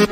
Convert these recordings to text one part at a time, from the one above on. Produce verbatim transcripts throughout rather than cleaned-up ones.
Bye.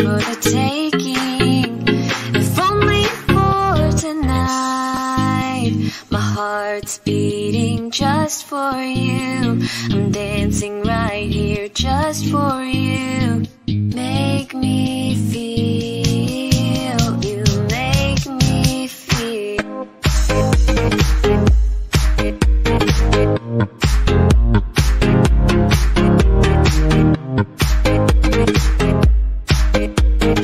for the taking, if only for tonight. My heart's beating just for you, I'm dancing right here just for you. Make me feel, you make me feel. Thank you.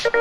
Thank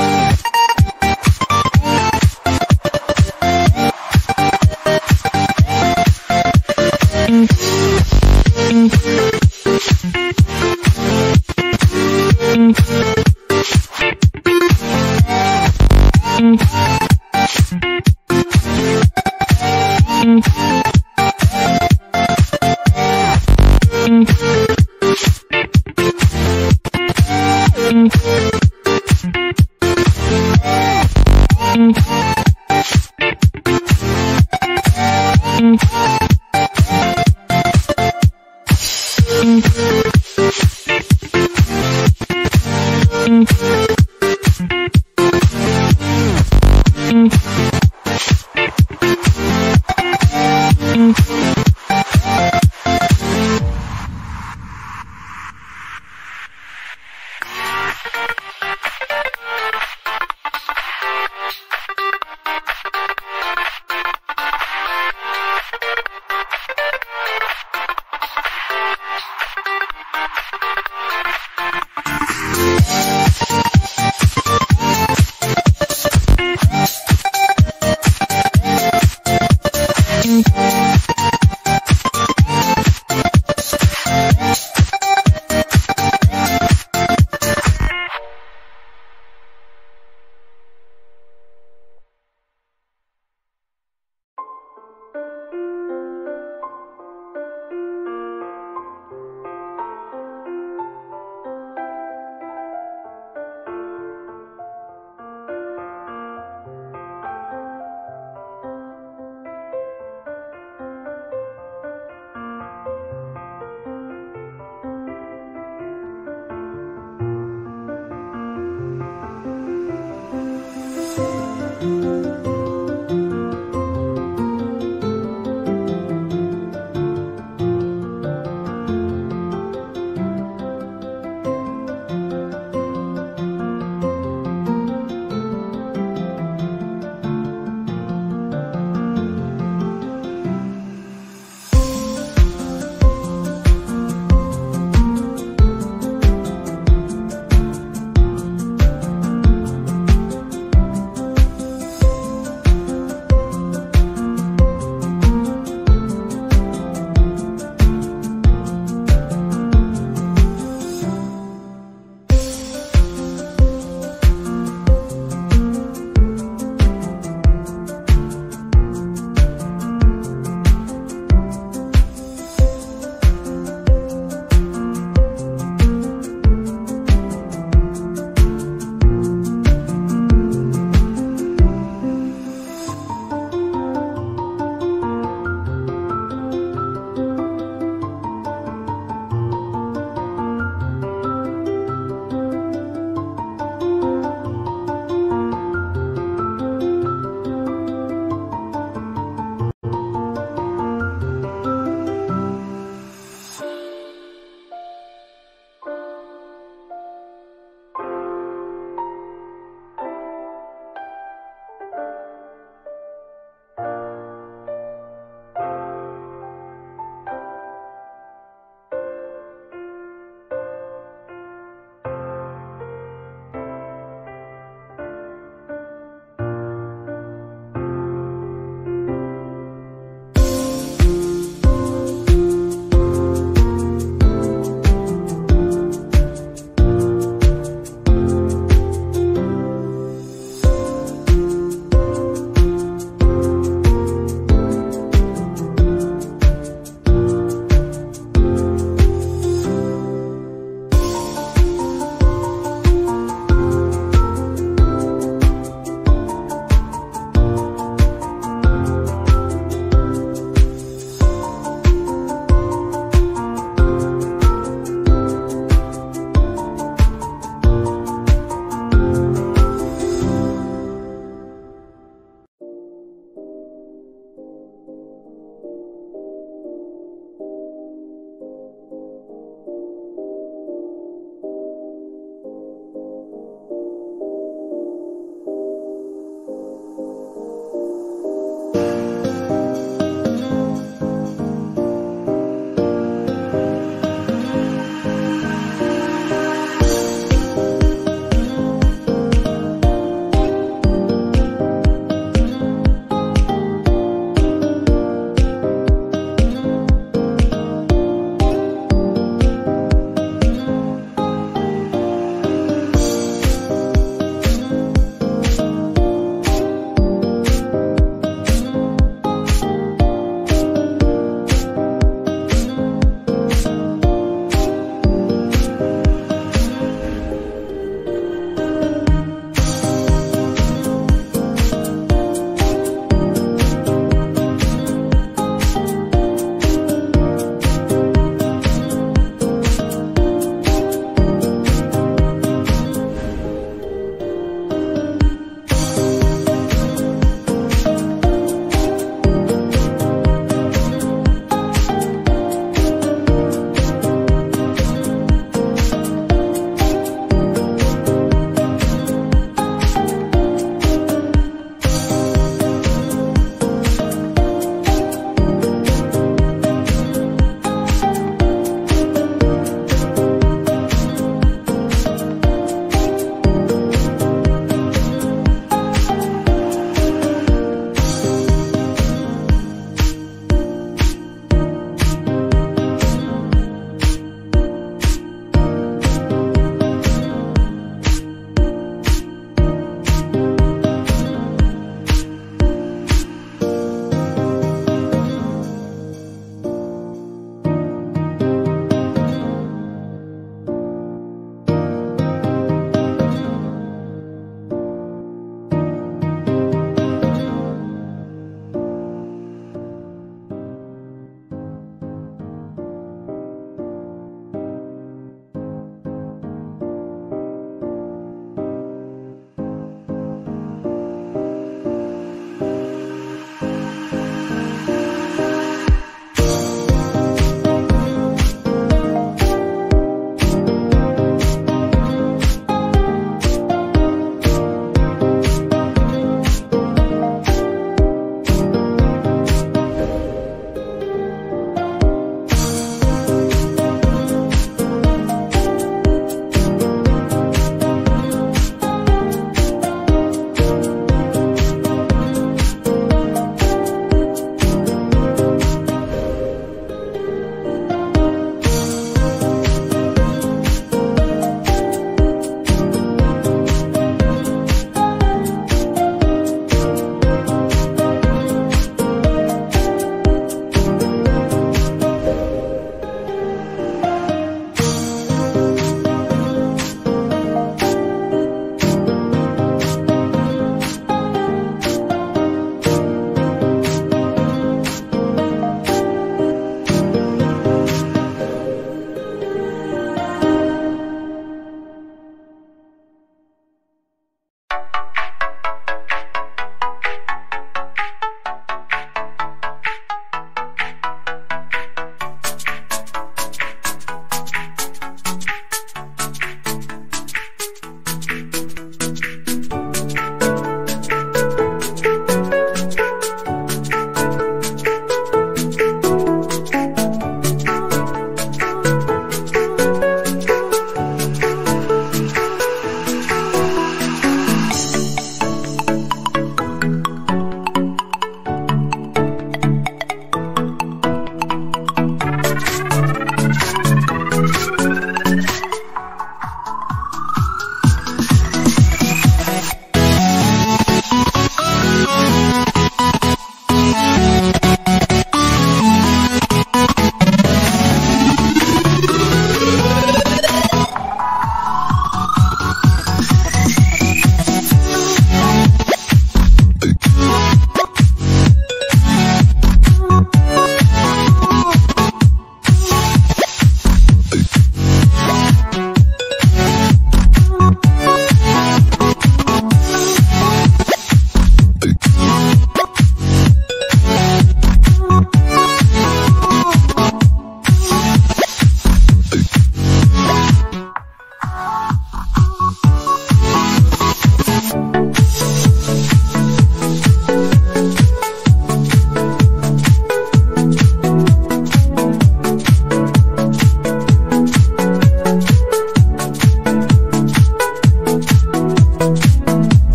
you.